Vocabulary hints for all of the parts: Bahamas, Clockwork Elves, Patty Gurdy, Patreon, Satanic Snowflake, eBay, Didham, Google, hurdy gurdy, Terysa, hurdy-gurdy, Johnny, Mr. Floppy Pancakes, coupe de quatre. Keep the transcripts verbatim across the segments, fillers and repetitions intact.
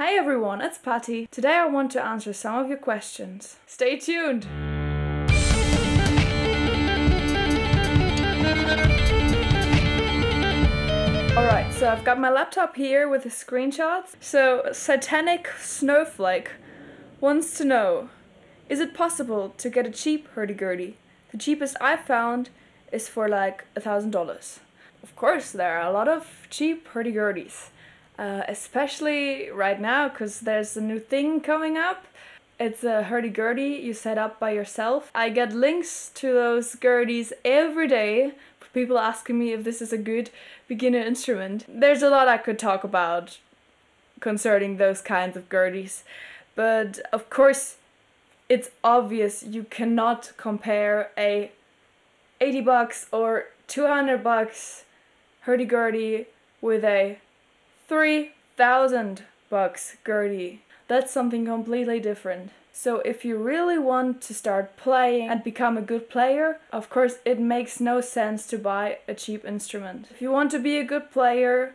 Hi everyone, it's Patty. Today I want to answer some of your questions. Stay tuned! Alright, so I've got my laptop here with the screenshots. So, Satanic Snowflake wants to know, is it possible to get a cheap hurdy-gurdy? The cheapest I've found is for like a thousand dollars. Of course, there are a lot of cheap hurdy-gurdies. Uh, especially right now, because there's a new thing coming up. It's a hurdy-gurdy you set up by yourself. I get links to those gurdies every day for people asking me if this is a good beginner instrument. There's a lot I could talk about concerning those kinds of gurdies, but of course it's obvious you cannot compare a eighty bucks or two hundred bucks hurdy-gurdy with a three thousand bucks gurdy. That's something completely different. So if you really want to start playing and become a good player, of course it makes no sense to buy a cheap instrument. If you want to be a good player,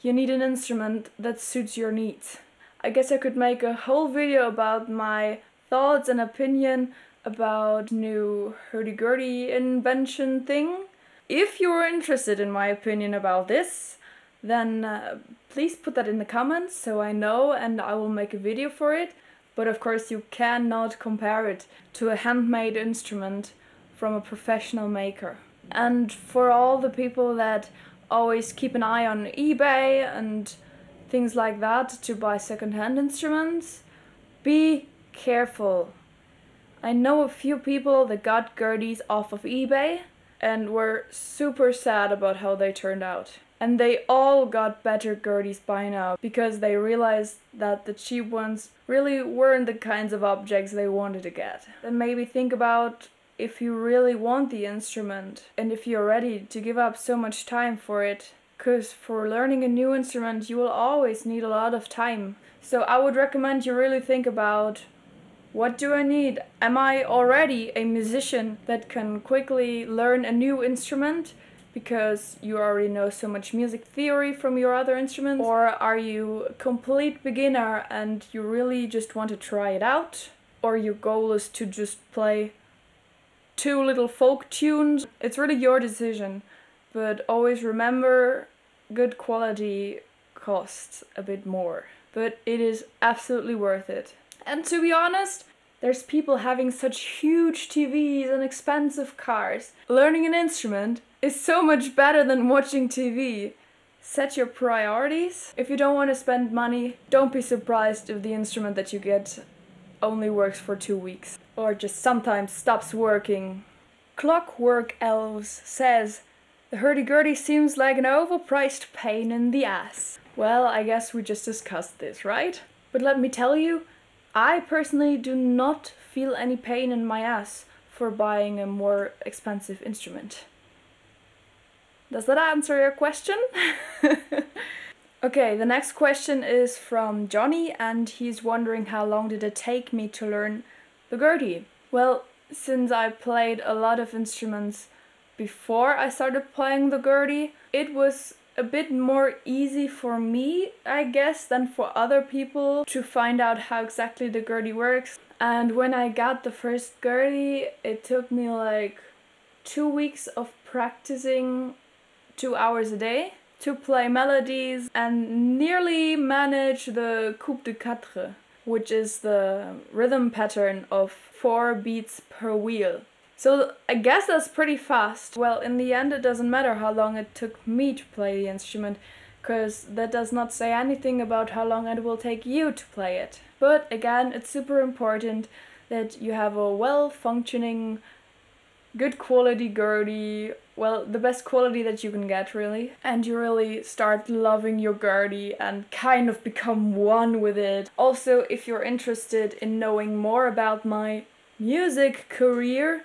you need an instrument that suits your needs. I guess I could make a whole video about my thoughts and opinion about new hurdy-gurdy invention thing. If you're interested in my opinion about this, then uh, please put that in the comments so I know and I will make a video for it. But of course you cannot compare it to a handmade instrument from a professional maker. And for all the people that always keep an eye on eBay and things like that to buy second-hand instruments, be careful. I know a few people that got gurdies off of eBay and were super sad about how they turned out. And they all got better gurdies by now, because they realized that the cheap ones really weren't the kinds of objects they wanted to get. Then maybe think about if you really want the instrument and if you're ready to give up so much time for it. Because for learning a new instrument you will always need a lot of time. So I would recommend you really think about, what do I need? Am I already a musician that can quickly learn a new instrument? Because you already know so much music theory from your other instruments? Or are you a complete beginner and you really just want to try it out? Or your goal is to just play two little folk tunes? It's really your decision, but always remember, good quality costs a bit more. But it is absolutely worth it. And to be honest, there's people having such huge T Vs and expensive cars. Learning an instrument is so much better than watching T V. Set your priorities. If you don't want to spend money, don't be surprised if the instrument that you get only works for two weeks. Or just sometimes stops working. Clockwork Elves says, the hurdy-gurdy seems like an overpriced pain in the ass. Well, I guess we just discussed this, right? But let me tell you, I personally do not feel any pain in my ass for buying a more expensive instrument. Does that answer your question? Okay, the next question is from Johnny, and he's wondering how long did it take me to learn the gurdy. Well, since I played a lot of instruments before I started playing the gurdy, it was a bit more easy for me, I guess, than for other people to find out how exactly the gurdy works. And when I got the first gurdy, it took me like two weeks of practicing two hours a day to play melodies and nearly manage the coupe de quatre, which is the rhythm pattern of four beats per wheel. So I guess that's pretty fast. Well, in the end it doesn't matter how long it took me to play the instrument, because that does not say anything about how long it will take you to play it. But again, it's super important that you have a well-functioning, good quality gurdy, well, the best quality that you can get really, and you really start loving your gurdy and kind of become one with it. Also, if you're interested in knowing more about my music career,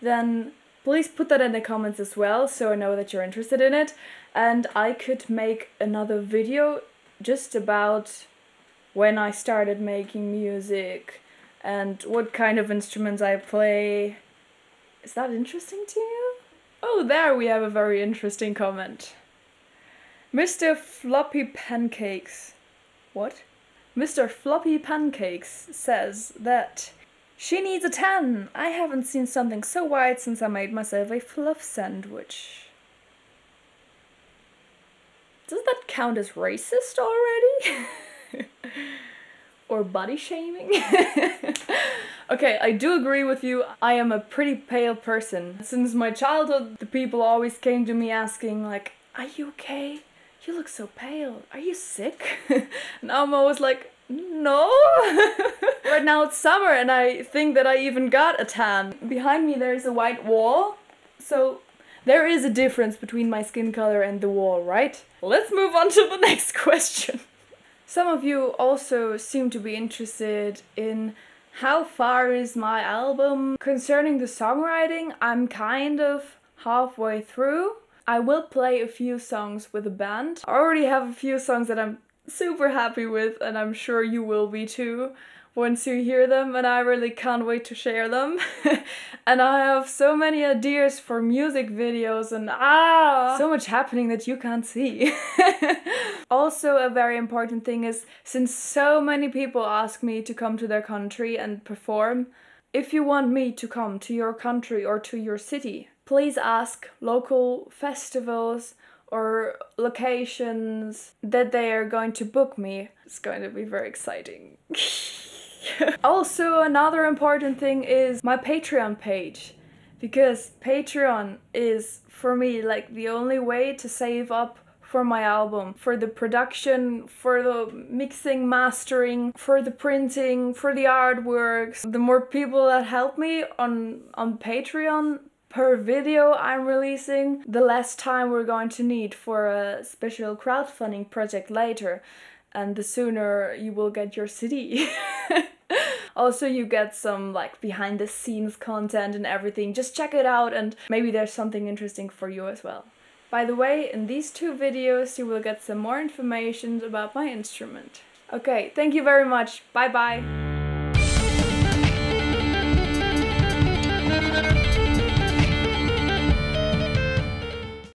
then please put that in the comments as well, so I know that you're interested in it. And I could make another video just about when I started making music and what kind of instruments I play. Is that interesting to you? Oh, there we have a very interesting comment. Mister Floppy Pancakes. What? Mister Floppy Pancakes says that she needs a tan. I haven't seen something so white since I made myself a fluff sandwich. Does that count as racist already? Or body shaming? Okay, I do agree with you. I am a pretty pale person. Since my childhood, the people always came to me asking like, are you okay? You look so pale. Are you sick? And I'm always like, no. Right now it's summer and I think that I even got a tan. Behind me there's a white wall. So there is a difference between my skin color and the wall, right? Let's move on to the next question. Some of you also seem to be interested in how far is my album. Concerning the songwriting, I'm kind of halfway through. I will play a few songs with a band. I already have a few songs that I'm super happy with, and I'm sure you will be too once you hear them, and I really can't wait to share them. And I have so many ideas for music videos and ah, so much happening that you can't see. Also, a very important thing is, since so many people ask me to come to their country and perform, if you want me to come to your country or to your city, please ask local festivals or locations that they are going to book me. It's going to be very exciting. Also, another important thing is my Patreon page, because Patreon is for me like the only way to save up for my album, for the production, for the mixing, mastering, for the printing, for the artworks. The more people that help me on, on Patreon, per video I'm releasing, the less time we're going to need for a special crowdfunding project later, and the sooner you will get your C D. Also, you get some like behind the scenes content and everything. Just check it out and maybe there's something interesting for you as well. By the way, in these two videos you will get some more information about my instrument. Okay, thank you very much. Bye bye.